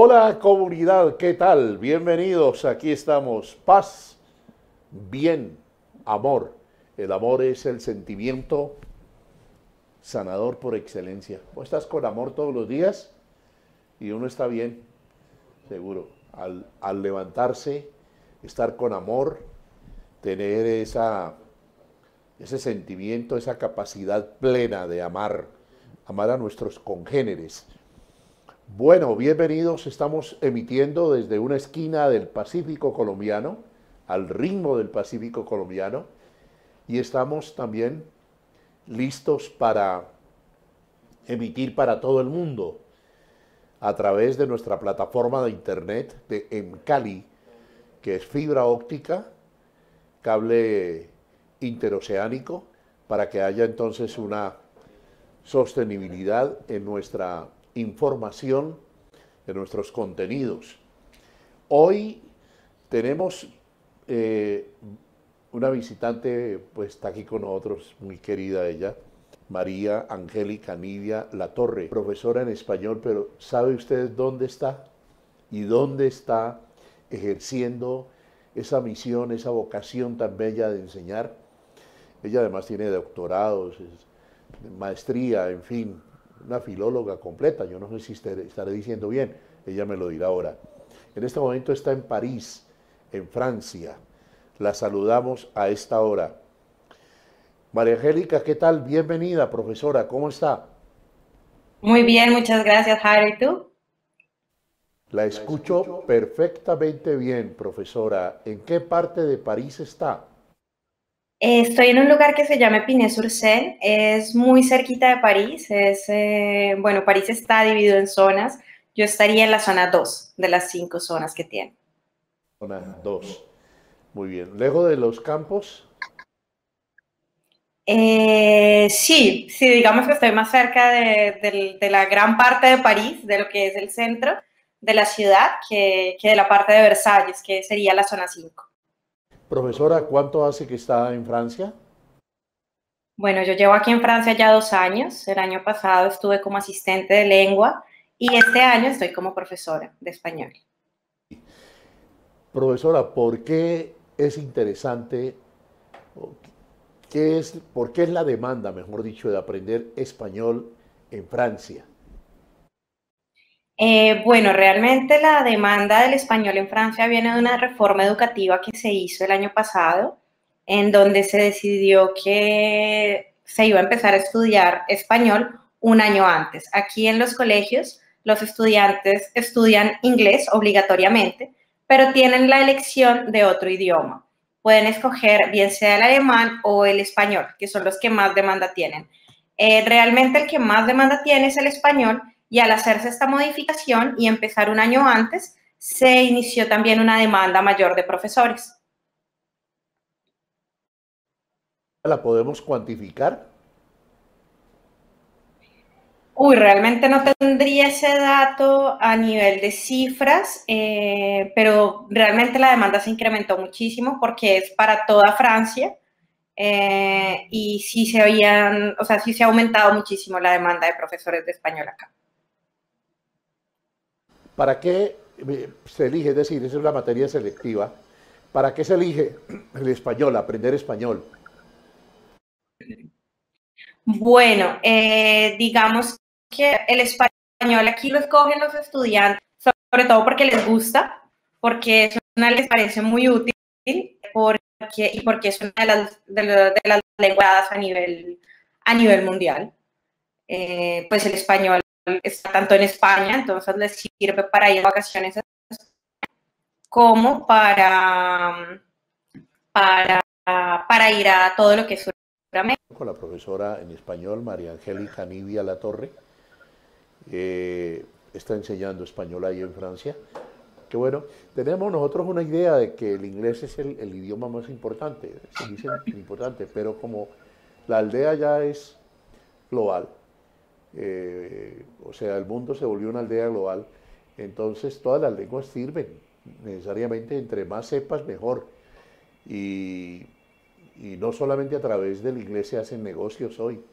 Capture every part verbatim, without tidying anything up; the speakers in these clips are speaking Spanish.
Hola comunidad, ¿qué tal? Bienvenidos, aquí estamos. Paz, bien, amor. El amor es el sentimiento sanador por excelencia. O estás con amor todos los días y uno está bien, seguro. Al, al levantarse, estar con amor, tener esa, ese sentimiento, esa capacidad plena de amar, amar a nuestros congéneres. Bueno, bienvenidos, estamos emitiendo desde una esquina del Pacífico colombiano, al ritmo del Pacífico colombiano, y estamos también listos para emitir para todo el mundo a través de nuestra plataforma de internet de Emcali, que es fibra óptica, cable interoceánico, para que haya entonces una sostenibilidad en nuestra información, de nuestros contenidos. Hoy tenemos eh, una visitante, pues está aquí con nosotros, muy querida ella, María Angélica Nivia Latorre, profesora en español, pero ¿sabe usted dónde está? ¿Y dónde está ejerciendo esa misión, esa vocación tan bella de enseñar? Ella además tiene doctorados, es, maestría, en fin, una filóloga completa, yo no sé si estaré diciendo bien, ella me lo dirá ahora. En este momento está en París, en Francia. La saludamos a esta hora. María Angélica, ¿qué tal? Bienvenida, profesora, ¿cómo está? Muy bien, muchas gracias, Jairo, ¿y tú? La escucho perfectamente bien, profesora. ¿En qué parte de París está? Estoy en un lugar que se llama Piné-sur-Seine, es muy cerquita de París, es, eh, bueno, París está dividido en zonas, yo estaría en la zona dos de las cinco zonas que tiene. Zona dos, muy bien. ¿Lejos de los campos? Eh, sí, sí, digamos que estoy más cerca de, de, de la gran parte de París, de lo que es el centro de la ciudad, que, que de la parte de Versalles, que sería la zona cinco. Profesora, ¿cuánto hace que está en Francia? Bueno, yo llevo aquí en Francia ya dos años. El año pasado estuve como asistente de lengua y este año estoy como profesora de español. Profesora, ¿por qué es interesante, qué es, por qué es la demanda, mejor dicho, de aprender español en Francia? Eh, bueno, realmente la demanda del español en Francia viene de una reforma educativa que se hizo el año pasado, en donde se decidió que se iba a empezar a estudiar español un año antes. Aquí en los colegios los estudiantes estudian inglés obligatoriamente, pero tienen la elección de otro idioma. Pueden escoger bien sea el alemán o el español, que son los que más demanda tienen. Eh, realmente el que más demanda tiene es el español. Y al hacerse esta modificación y empezar un año antes, se inició también una demanda mayor de profesores. ¿La podemos cuantificar? Uy, realmente no tendría ese dato a nivel de cifras, eh, pero realmente la demanda se incrementó muchísimo porque es para toda Francia eh, y sí se habían, o sea, sí se ha aumentado muchísimo la demanda de profesores de español acá. ¿Para qué se elige? Es decir, esa es la materia selectiva. ¿Para qué se elige el español, aprender español? Bueno, eh, digamos que el español aquí lo escogen los estudiantes, sobre todo porque les gusta, porque es una les parece muy útil porque, y porque es una de las, de, de las lenguas a nivel, a nivel mundial. Eh, pues el español está tanto en España, entonces les sirve para ir a vacaciones a España, como para, para, para ir a todo lo que es Sudamérica. Con la profesora en español, María Angélica Nivia Latorre, eh, está enseñando español ahí en Francia. Que bueno, tenemos nosotros una idea de que el inglés es el, el idioma más importante, se dice importante, pero como la aldea ya es global, Eh, o sea, el mundo se volvió una aldea global, entonces todas las lenguas sirven necesariamente, entre más sepas mejor, y, y no solamente a través del inglés se hacen negocios hoy,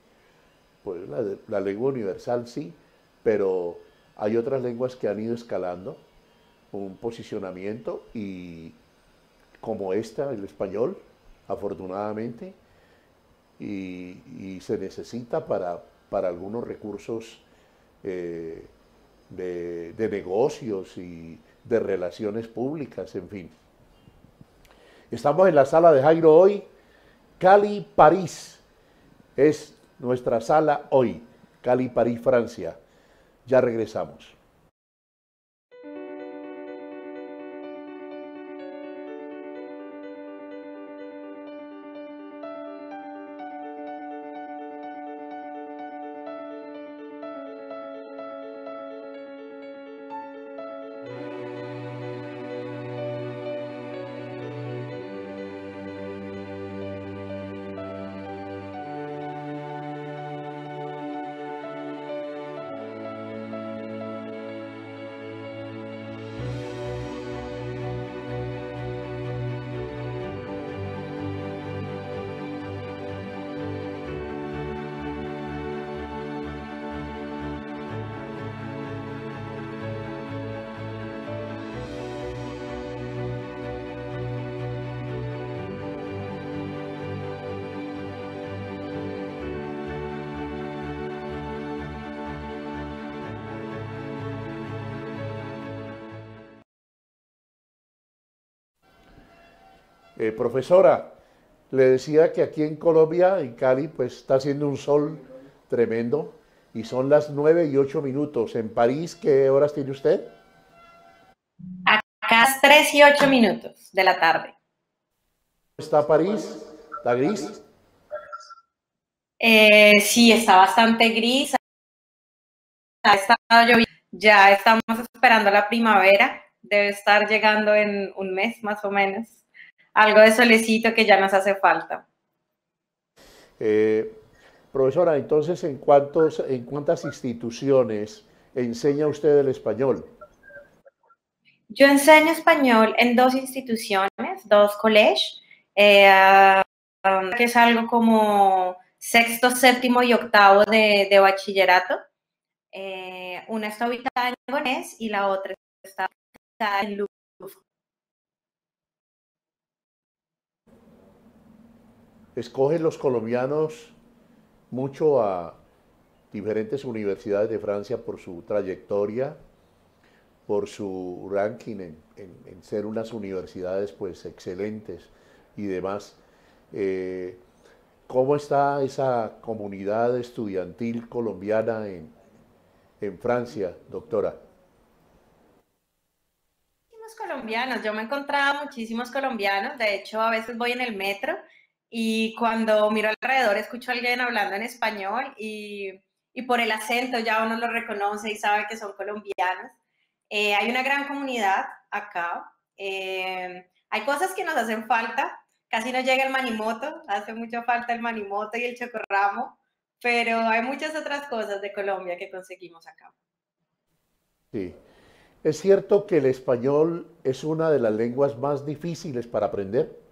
pues la, la lengua universal sí, pero Hay otras lenguas que han ido escalando un posicionamiento y como esta, el español, afortunadamente, y, y se necesita para, para algunos recursos eh, de, de negocios y de relaciones públicas, en fin. Estamos en la sala de Jairo hoy. Cali, París es nuestra sala hoy. Cali, París, Francia. Ya regresamos. Eh, profesora, le decía que aquí en Colombia, en Cali, pues está haciendo un sol tremendo y son las nueve y ocho minutos. ¿En París qué horas tiene usted? Acá es tres y ocho minutos de la tarde. ¿Está París? ¿Está gris? Eh, sí, está bastante gris. Ha estado lloviendo. Ya estamos esperando la primavera. Debe estar llegando en un mes más o menos. Algo de solecito que ya nos hace falta. Eh, profesora, entonces, ¿en, cuántos, ¿en cuántas instituciones enseña usted el español? Yo enseño español en dos instituciones, dos colegios, eh, que es algo como sexto, séptimo y octavo de, de bachillerato. Eh, una está ubicada en Lagonés y la otra está en Luz. Escogen los colombianos mucho a diferentes universidades de Francia por su trayectoria, por su ranking en, en, en ser unas universidades pues excelentes y demás. Eh, ¿Cómo está esa comunidad estudiantil colombiana en, en Francia, doctora? Muchísimos colombianos. Yo me encontraba muchísimos colombianos. De hecho, a veces voy en el metro y cuando miro alrededor escucho a alguien hablando en español y, y por el acento ya uno lo reconoce y sabe que son colombianos. Eh, hay una gran comunidad acá. Eh, hay cosas que nos hacen falta. Casi no llega el manimoto. Hace mucha falta el manimoto y el chocorramo. Pero hay muchas otras cosas de Colombia que conseguimos acá. Sí. ¿Es cierto que el español es una de las lenguas más difíciles para aprender?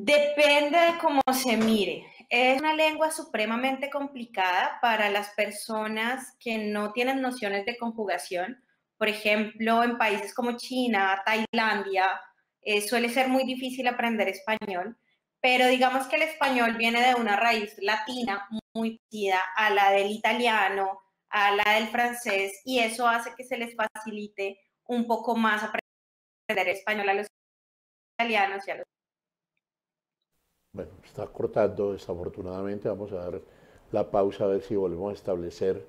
Depende de cómo se mire. Es una lengua supremamente complicada para las personas que no tienen nociones de conjugación. Por ejemplo, en países como China, Tailandia, eh, suele ser muy difícil aprender español. Pero digamos que el español viene de una raíz latina muy parecida a la del italiano, a la del francés, y eso hace que se les facilite un poco más aprender español a los italianos y a los... Bueno, está cortando desafortunadamente. Vamos a dar la pausa a ver si volvemos a establecer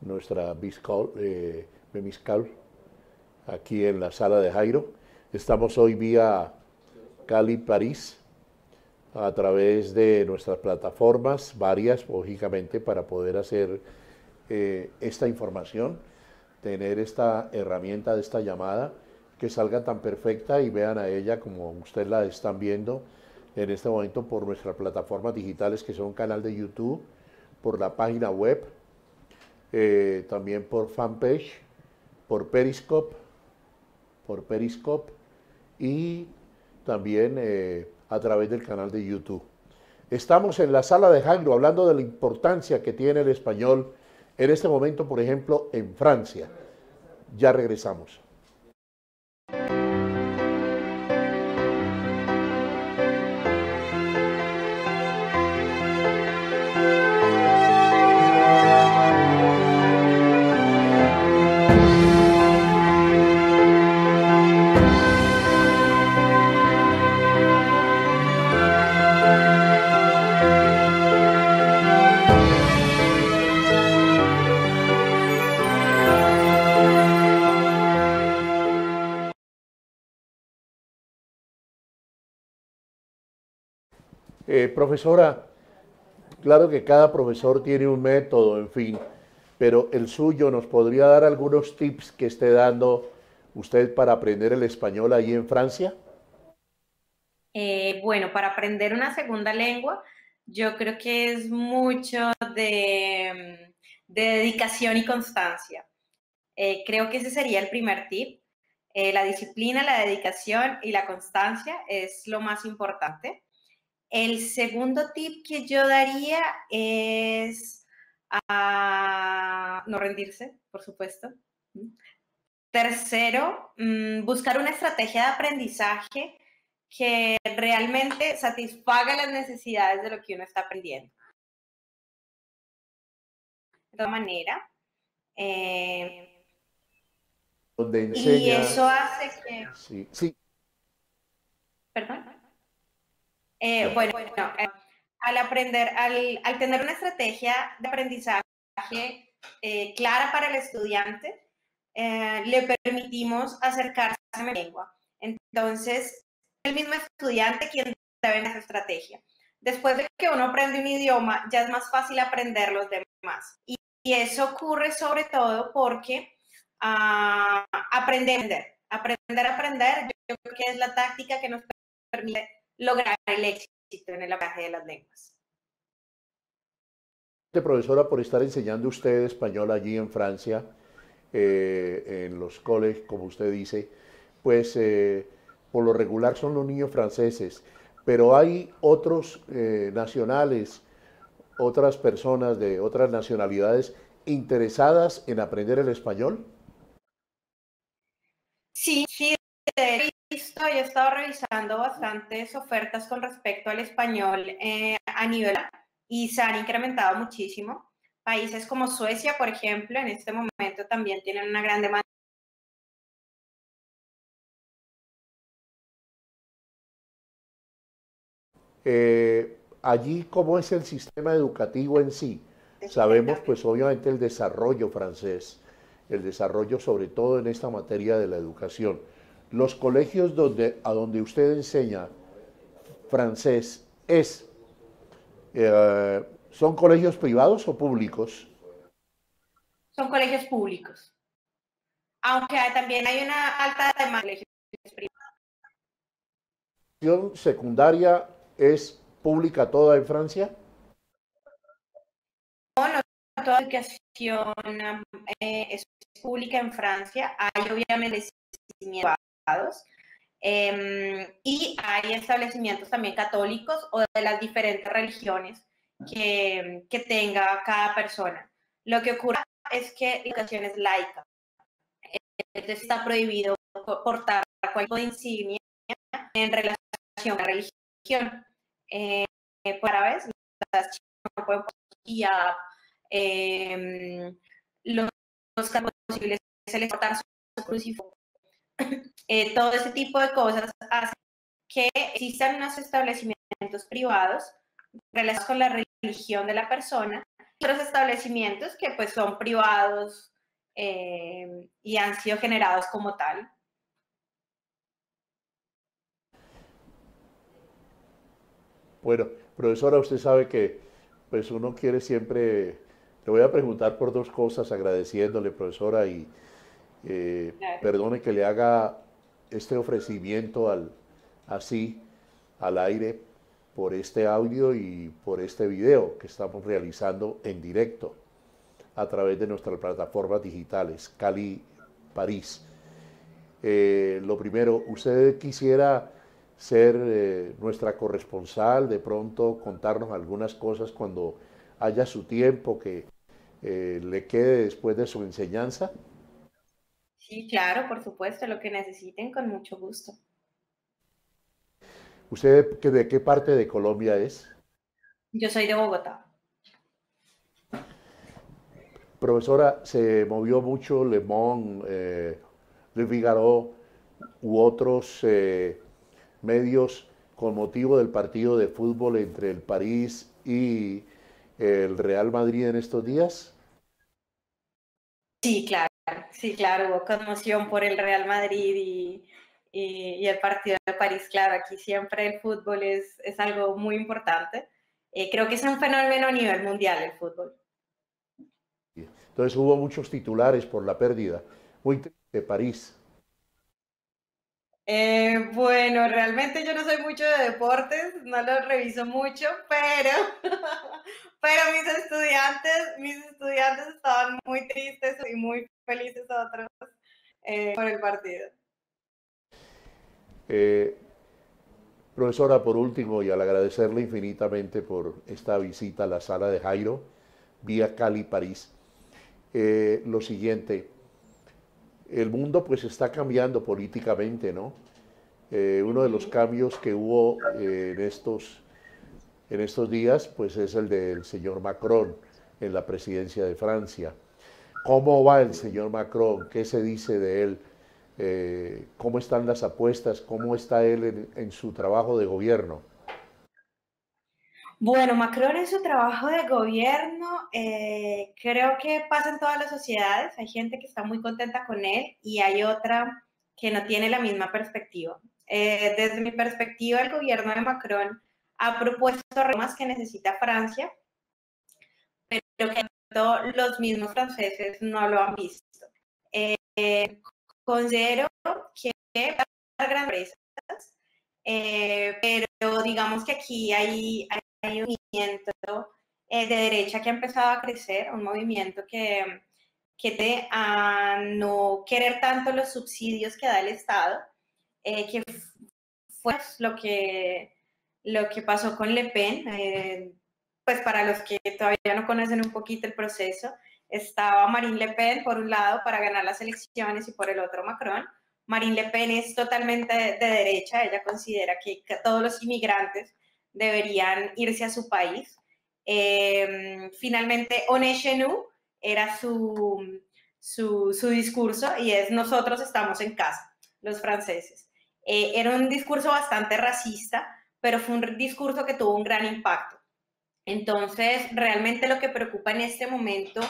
nuestra miscal, eh, miscal aquí en la sala de Jairo. Estamos hoy vía Cali, París, a través de nuestras plataformas, varias, lógicamente, para poder hacer eh, esta información, tener esta herramienta de esta llamada, que salga tan perfecta y vean a ella como ustedes la están viendo en este momento por nuestras plataformas digitales que son canal de YouTube, por la página web, eh, también por fanpage, por Periscope, por Periscope y también eh, a través del canal de YouTube. Estamos en la sala de Jairo hablando de la importancia que tiene el español en este momento, por ejemplo, en Francia. Ya regresamos. Eh, profesora, claro que cada profesor tiene un método, en fin, pero el suyo, ¿nos podría dar algunos tips que esté dando usted para aprender el español ahí en Francia? Eh, bueno, para aprender una segunda lengua, yo creo que es mucho de, de dedicación y constancia. Eh, creo que ese sería el primer tip. Eh, la disciplina, la dedicación y la constancia es lo más importante. El segundo tip que yo daría es uh, no rendirse, por supuesto. Tercero, um, buscar una estrategia de aprendizaje que realmente satisfaga las necesidades de lo que uno está aprendiendo. De otra manera. Eh, Donde enseña, y eso hace que... Sí, sí. Perdón. Eh, bueno, bueno eh, al aprender, al, al tener una estrategia de aprendizaje eh, clara para el estudiante, eh, le permitimos acercarse a la lengua. Entonces, es el mismo estudiante quien debe esa estrategia. Después de que uno aprende un idioma, ya es más fácil aprender los demás. Y, y eso ocurre sobre todo porque uh, aprender, aprender, aprender, yo creo que es la táctica que nos permite lograr el éxito en el aprendizaje de las lenguas. Gracias, profesora, por estar enseñando usted español allí en Francia, eh, en los colegios, como usted dice. Pues eh, por lo regular son los niños franceses, pero hay otros eh, nacionales, otras personas de otras nacionalidades interesadas en aprender el español. Sí, sí. De... Listo, yo he estado revisando bastantes ofertas con respecto al español eh, a nivel y se han incrementado muchísimo. Países como Suecia, por ejemplo, en este momento también tienen una gran demanda. Eh, allí, ¿cómo es el sistema educativo en sí? Sabemos, pues, obviamente el desarrollo francés, el desarrollo sobre todo en esta materia de la educación. ¿Los colegios donde, a donde usted enseña francés es, eh, son colegios privados o públicos? Son colegios públicos, aunque hay, también hay una alta demanda de colegios privados. ¿La educación secundaria es pública toda en Francia? No, no, toda la educación eh, es pública en Francia. Hay obviamente Eh, y hay establecimientos también católicos o de las diferentes religiones que, que tenga cada persona. Lo que ocurre es que la educación es laica, entonces está prohibido portar cualquier tipo de insignia en relación a la religión. Eh, por otra vez, las chicas no pueden portar, eh, los, los casos posibles se les portar su crucifijo. Eh, todo ese tipo de cosas hace que existan unos establecimientos privados relacionados con la religión de la persona, otros establecimientos que pues son privados eh, y han sido generados como tal. Bueno, profesora, usted sabe que pues uno quiere siempre, le voy a preguntar por dos cosas, agradeciéndole, profesora, y Eh, perdone que le haga este ofrecimiento al, así al aire por este audio y por este video que estamos realizando en directo a través de nuestras plataformas digitales Cali, París. Eh, lo primero, ¿usted quisiera ser eh, nuestra corresponsal, de pronto contarnos algunas cosas cuando haya su tiempo, que eh, le quede después de su enseñanza? Sí, claro, por supuesto, lo que necesiten, con mucho gusto. ¿Usted de qué parte de Colombia es? Yo soy de Bogotá. Profesora, ¿se movió mucho Le Monde, eh, Le Figaro u otros eh, medios con motivo del partido de fútbol entre el París y el Real Madrid en estos días? Sí, claro. Sí, claro, hubo conmoción por el Real Madrid y, y, y el partido de París. Claro, aquí siempre el fútbol es, es algo muy importante. Eh, creo que es un fenómeno a nivel mundial el fútbol. Entonces hubo muchos titulares por la pérdida. Muy triste de París. Eh, bueno, realmente yo no soy mucho de deportes, no los reviso mucho, pero, pero mis estudiantes, mis estudiantes estaban muy tristes y muy felices otros eh, por el partido. Eh, profesora, por último, y al agradecerle infinitamente por esta visita a la sala de Jairo, vía Cali, París, eh, lo siguiente. El mundo pues está cambiando políticamente, ¿no? Eh, uno de los cambios que hubo eh, en, estos, en estos días pues es el del señor Macron en la presidencia de Francia. ¿Cómo va el señor Macron? ¿Qué se dice de él? Eh, ¿Cómo están las apuestas? ¿Cómo está él en, en su trabajo de gobierno? Bueno, Macron en su trabajo de gobierno eh, creo que pasa en todas las sociedades. Hay gente que está muy contenta con él y hay otra que no tiene la misma perspectiva. Eh, desde mi perspectiva, el gobierno de Macron ha propuesto reformas que necesita Francia, pero que los mismos franceses no lo han visto. Eh, considero que para las grandes empresas, eh, pero digamos que aquí hay... hay Hay un movimiento de derecha que ha empezado a crecer, un movimiento que, que te, a no querer tanto los subsidios que da el Estado, eh, que fue lo que, lo que pasó con Le Pen. Eh, pues para los que todavía no conocen un poquito el proceso, estaba Marine Le Pen por un lado para ganar las elecciones y por el otro Macron. Marine Le Pen es totalmente de, de derecha, ella considera que, que todos los inmigrantes deberían irse a su país. Eh, finalmente, One Chez Nous era su, su, su discurso y es nosotros estamos en casa, los franceses. Eh, era un discurso bastante racista, pero fue un discurso que tuvo un gran impacto. Entonces, realmente lo que preocupa en este momento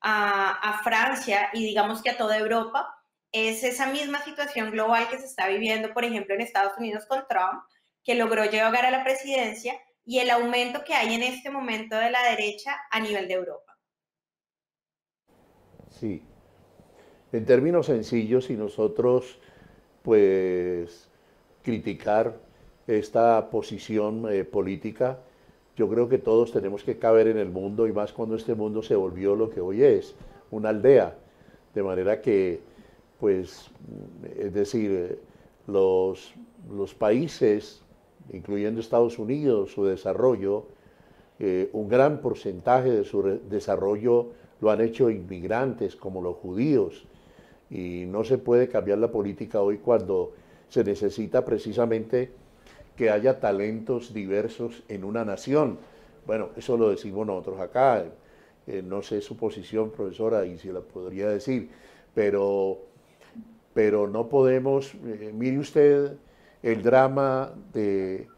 a, a Francia y digamos que a toda Europa es esa misma situación global que se está viviendo, por ejemplo, en Estados Unidos con Trump, que logró llegar a la presidencia, y el aumento que hay en este momento de la derecha a nivel de Europa. Sí. En términos sencillos, y nosotros, pues, criticar esta posición eh, política, yo creo que todos tenemos que caber en el mundo, y más cuando este mundo se volvió lo que hoy es, una aldea. De manera que, pues, es decir, los, los países, incluyendo Estados Unidos, su desarrollo, eh, un gran porcentaje de su desarrollo lo han hecho inmigrantes como los judíos, y no se puede cambiar la política hoy cuando se necesita precisamente que haya talentos diversos en una nación. Bueno, eso lo decimos nosotros acá, eh, no sé su posición, profesora, y si la podría decir, pero, pero no podemos, eh, mire usted, el drama de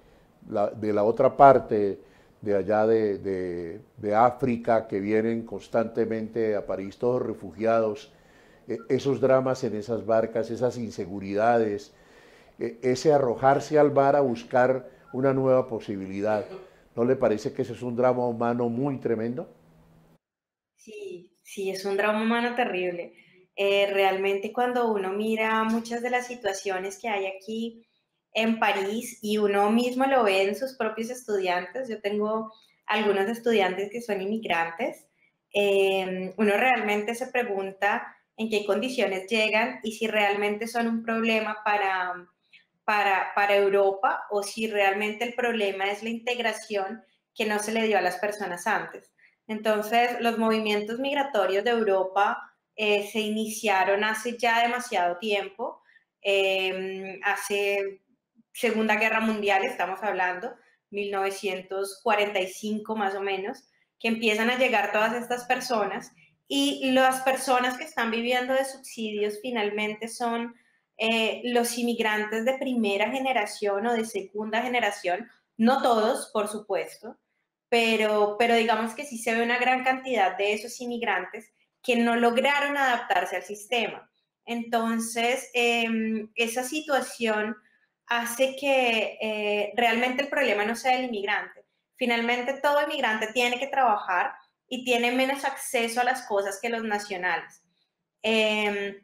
la, de la otra parte de allá de, de, de África, que vienen constantemente a París todos refugiados, eh, esos dramas en esas barcas, esas inseguridades, eh, ese arrojarse al mar a buscar una nueva posibilidad. ¿No le parece que ese es un drama humano muy tremendo? Sí, sí, es un drama humano terrible. Eh, realmente cuando uno mira muchas de las situaciones que hay aquí en París y uno mismo lo ve en sus propios estudiantes. Yo tengo algunos estudiantes que son inmigrantes. Eh, uno realmente se pregunta en qué condiciones llegan y si realmente son un problema para, para, para Europa o si realmente el problema es la integración que no se le dio a las personas antes. Entonces, los movimientos migratorios de Europa eh, se iniciaron hace ya demasiado tiempo, eh, hace Segunda Guerra Mundial, estamos hablando, mil novecientos cuarenta y cinco más o menos, que empiezan a llegar todas estas personas, y las personas que están viviendo de subsidios finalmente son eh, los inmigrantes de primera generación o de segunda generación, no todos, por supuesto, pero, pero digamos que sí se ve una gran cantidad de esos inmigrantes que no lograron adaptarse al sistema. Entonces, eh, esa situación hace que eh, realmente el problema no sea el inmigrante. Finalmente, todo inmigrante tiene que trabajar y tiene menos acceso a las cosas que los nacionales. Eh,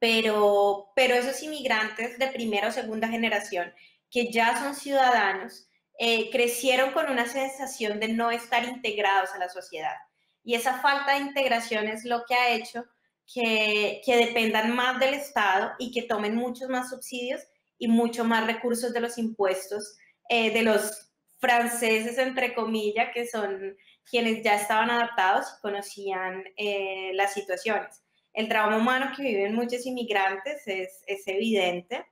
pero, pero esos inmigrantes de primera o segunda generación que ya son ciudadanos, eh, crecieron con una sensación de no estar integrados a la sociedad. Y esa falta de integración es lo que ha hecho que, que dependan más del Estado y que tomen muchos más subsidios y mucho más recursos de los impuestos eh, de los franceses, entre comillas, que son quienes ya estaban adaptados y conocían eh, las situaciones. El trauma humano que viven muchos inmigrantes es, es evidente,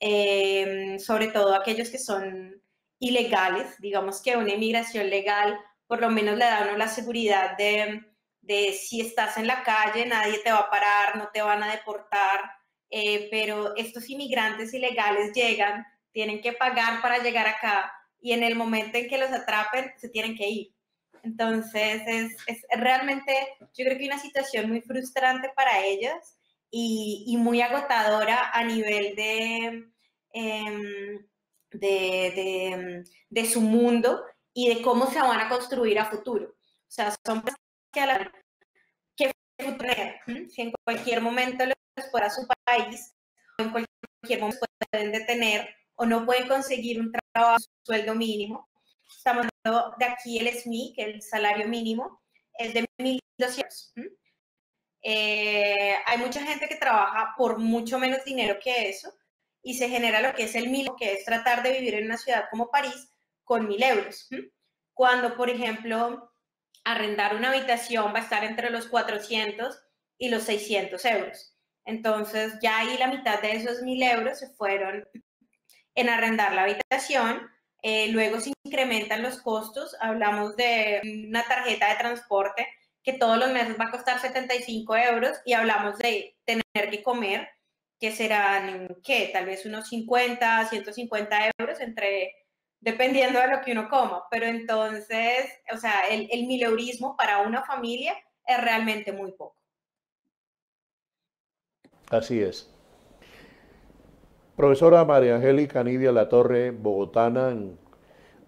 eh, sobre todo aquellos que son ilegales. Digamos que una inmigración legal por lo menos le da a uno la seguridad de, de si estás en la calle, nadie te va a parar, no te van a deportar, eh, pero estos inmigrantes ilegales llegan, tienen que pagar para llegar acá, y en el momento en que los atrapen, se tienen que ir. Entonces, es, es realmente, yo creo que una situación muy frustrante para ellos y, y muy agotadora a nivel de, eh, de, de, de su mundo y de cómo se van a construir a futuro. O sea, son personas que a la que si en cualquier momento los fuera a su país, o en cualquier momento pueden detener, o no pueden conseguir un trabajo, un sueldo mínimo. Estamos hablando de aquí el S M I, que el salario mínimo es de mil doscientos. ¿Mm? Eh, hay mucha gente que trabaja por mucho menos dinero que eso y se genera lo que es el mínimo, que es tratar de vivir en una ciudad como París con mil euros. ¿Mm? Cuando, por ejemplo, arrendar una habitación va a estar entre los cuatrocientos y los seiscientos euros. Entonces, ya ahí la mitad de esos mil euros se fueron en arrendar la habitación, eh, luego se incrementan los costos, hablamos de una tarjeta de transporte que todos los meses va a costar setenta y cinco euros y hablamos de tener que comer, que serán, ¿qué? Tal vez unos cincuenta, ciento cincuenta euros, entre, dependiendo de lo que uno coma, pero entonces, o sea, el, el mileurismo para una familia es realmente muy poco. Así es. Profesora María Angélica Nivia Latorre, bogotana,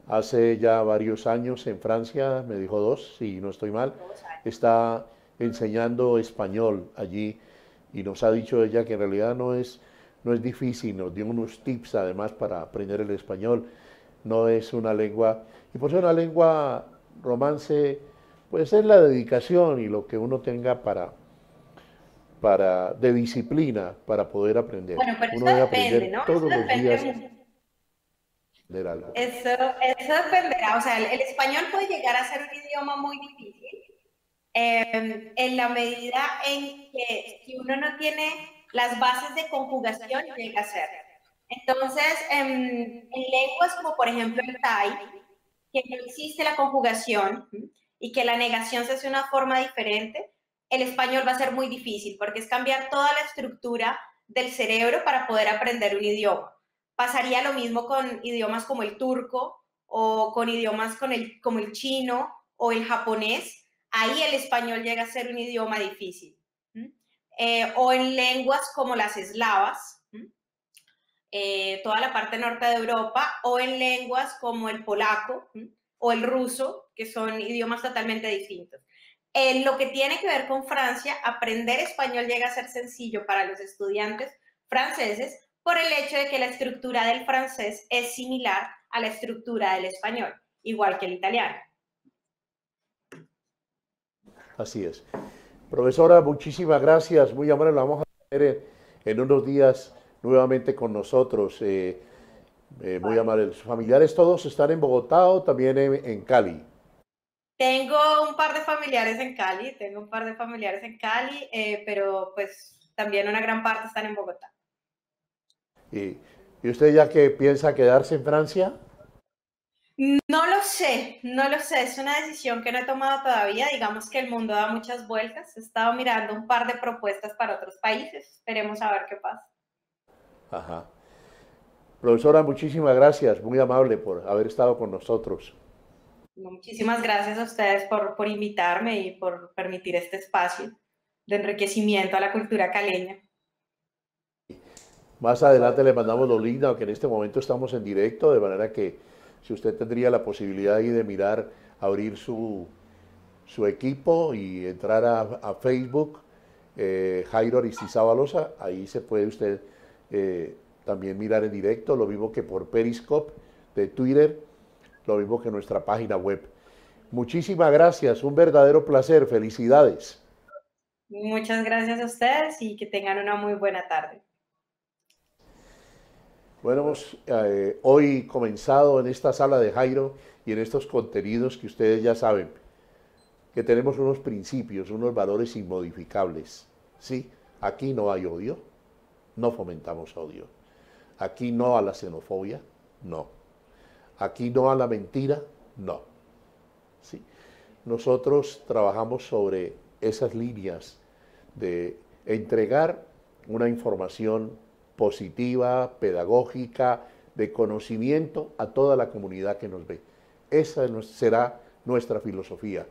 hace ya varios años en Francia, me dijo dos, si no estoy mal, está enseñando español allí y nos ha dicho ella que en realidad no es, no es difícil, nos dio unos tips además para aprender el español, no es una lengua, y por ser una lengua romance, pues es la dedicación y lo que uno tenga para... Para, de disciplina para poder aprender. Bueno, pero uno eso debe depende, aprender, ¿no? Todos eso los depende días de algo. Eso, eso dependerá. O sea, el, el español puede llegar a ser un idioma muy difícil eh, en la medida en que si uno no tiene las bases de conjugación, llega a ser. Entonces, en, en lenguas como por ejemplo el Thai, que no existe la conjugación y que la negación se hace de una forma diferente, el español va a ser muy difícil porque es cambiar toda la estructura del cerebro para poder aprender un idioma. Pasaría lo mismo con idiomas como el turco o con idiomas con el, como el chino o el japonés. Ahí el español llega a ser un idioma difícil. Eh, o en lenguas como las eslavas, eh, toda la parte norte de Europa, o en lenguas como el polaco o el ruso, que son idiomas totalmente distintos. En lo que tiene que ver con Francia, aprender español llega a ser sencillo para los estudiantes franceses por el hecho de que la estructura del francés es similar a la estructura del español, igual que el italiano. Así es. Profesora, muchísimas gracias. Muy amable, la vamos a tener en unos días nuevamente con nosotros. Eh, eh, muy amable. Sus familiares todos están en Bogotá o también en, en Cali. Tengo un par de familiares en Cali, tengo un par de familiares en Cali, eh, pero pues también una gran parte están en Bogotá. ¿Y, y usted ya que piensa quedarse en Francia? No lo sé, no lo sé, es una decisión que no he tomado todavía, digamos que el mundo da muchas vueltas, he estado mirando un par de propuestas para otros países, esperemos a ver qué pasa. Ajá. Profesora, muchísimas gracias, muy amable por haber estado con nosotros. Muchísimas gracias a ustedes por, por invitarme y por permitir este espacio de enriquecimiento a la cultura caleña. Más adelante le mandamos los links, aunque en este momento estamos en directo, de manera que si usted tendría la posibilidad ahí de mirar, abrir su, su equipo y entrar a, a Facebook, eh, Jairo Aristizábal Ossa, ahí se puede usted eh, también mirar en directo, lo mismo que por Periscope de Twitter, lo mismo que nuestra página web. Muchísimas gracias, un verdadero placer, felicidades. Muchas gracias a ustedes y que tengan una muy buena tarde. Bueno, hemos eh, hoy comenzado en esta sala de Jairo y en estos contenidos que ustedes ya saben, que tenemos unos principios, unos valores inmodificables. ¿Sí? Aquí no hay odio, no fomentamos odio. Aquí no a la xenofobia, no. Aquí no a la mentira, no. ¿Sí? Nosotros trabajamos sobre esas líneas de entregar una información positiva, pedagógica, de conocimiento a toda la comunidad que nos ve. Esa será nuestra filosofía.